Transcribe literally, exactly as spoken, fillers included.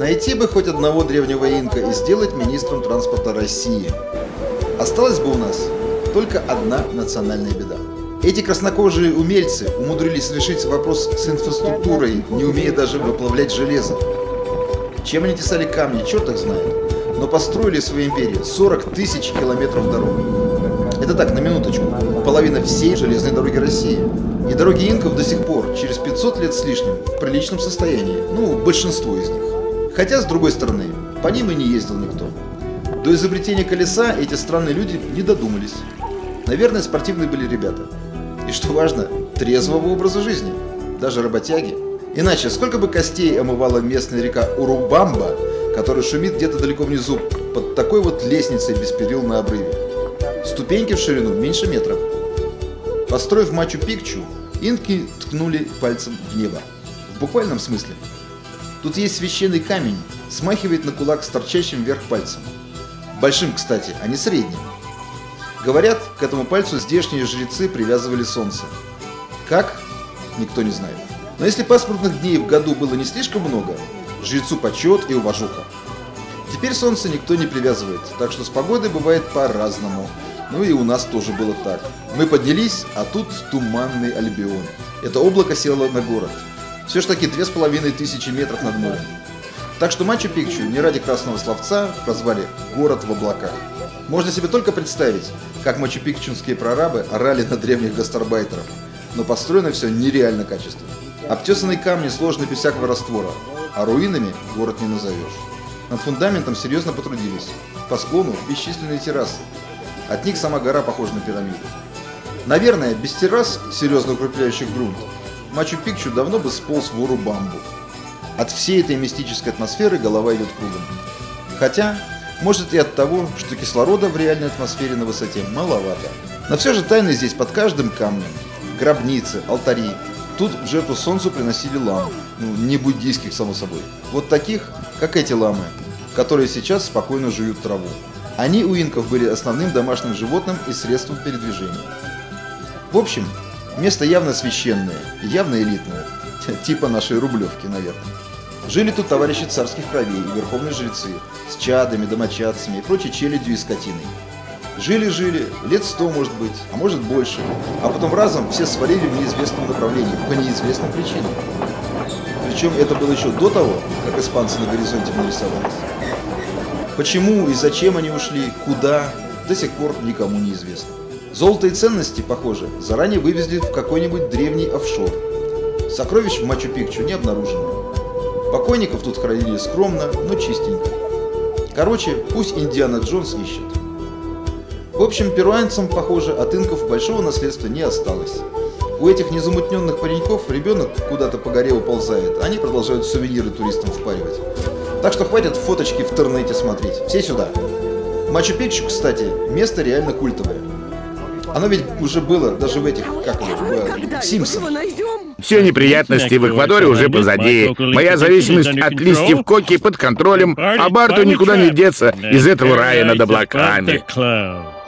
Найти бы хоть одного древнего инка и сделать министром транспорта России. Осталась бы у нас только одна национальная беда. Эти краснокожие умельцы умудрились решить вопрос с инфраструктурой, не умея даже выплавлять железо. Чем они тесали камни, черт их знает, но построили в своей империи сорок тысяч километров дорог. Это так, на минуточку, половина всей железной дороги России. И дороги инков до сих пор, через пятьсот лет с лишним, в приличном состоянии, ну, большинство из них. Хотя, с другой стороны, по ним и не ездил никто. До изобретения колеса эти странные люди не додумались. Наверное, спортивные были ребята. И что важно, трезвого образа жизни, даже работяги. Иначе, сколько бы костей омывала местная река Урубамба, которая шумит где-то далеко внизу, под такой вот лестницей без перил на обрыве. Ступеньки в ширину меньше метра. Построив Мачу-Пикчу, инки ткнули пальцем в небо. В буквальном смысле. Тут есть священный камень, смахивает на кулак с торчащим вверх пальцем. Большим, кстати, а не средним. Говорят, к этому пальцу здешние жрецы привязывали солнце. Как? Никто не знает. Но если пасмурных дней в году было не слишком много, жрецу почет и уважуха. Теперь солнце никто не привязывает, так что с погодой бывает по-разному. Ну и у нас тоже было так. Мы поднялись, а тут туманный Альбион. Это облако село на город. Все ж таки две с половиной тысячи метров над морем. Так что Мачу-Пикчу не ради красного словца прозвали «город в облаках». Можно себе только представить, как мачу-пикчунские прорабы орали на древних гастарбайтеров. Но построено все нереально качественно. Обтесанные камни сложены без всякого раствора, а руинами город не назовешь. Над фундаментом серьезно потрудились. По склону бесчисленные террасы. От них сама гора похожа на пирамиду. Наверное, без террас, серьезно укрепляющих грунт, Мачу-Пикчу давно бы сполз в Урубамбу. От всей этой мистической атмосферы голова идет кругом. Хотя, может и от того, что кислорода в реальной атмосфере на высоте маловато. Но все же тайны здесь под каждым камнем. Гробницы, алтари. Тут в жертву солнцу приносили лам. Ну, не буддийских, само собой. Вот таких, как эти ламы, которые сейчас спокойно жуют траву. Они у инков были основным домашним животным и средством передвижения. В общем, место явно священное и явно элитное, типа нашей Рублевки, наверное. Жили тут товарищи царских кровей и верховные жрецы с чадами, домочадцами и прочей челядью и скотиной. Жили-жили, лет сто может быть, а может больше, а потом разом все свалили в неизвестном направлении, по неизвестным причинам. Причем это было еще до того, как испанцы на горизонте нарисовались. Почему и зачем они ушли, куда, до сих пор никому не известно. Золото и ценности, похоже, заранее вывезли в какой-нибудь древний офшор. Сокровищ в Мачу-Пикчу не обнаружено. Покойников тут хранили скромно, но чистенько. Короче, пусть Индиана Джонс ищет. В общем, перуанцам, похоже, от инков большого наследства не осталось. У этих незамутненных пареньков ребенок куда-то по горе уползает, они продолжают сувениры туристам впаривать. Так что хватит фоточки в интернете смотреть, все сюда. Мачу-Пикчу, кстати, место реально культовое. Оно ведь уже было даже в этих, как в Симпсонах. Все неприятности в Эквадоре уже позади. Моя зависимость от листьев коки под контролем, а Барту никуда не деться из этого рая над облаками.